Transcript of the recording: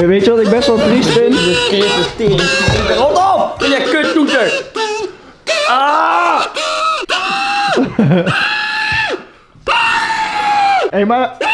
Weet je wat ik best wel triest vind? Rot op! Je kuttoeter! Ah! Hé, maar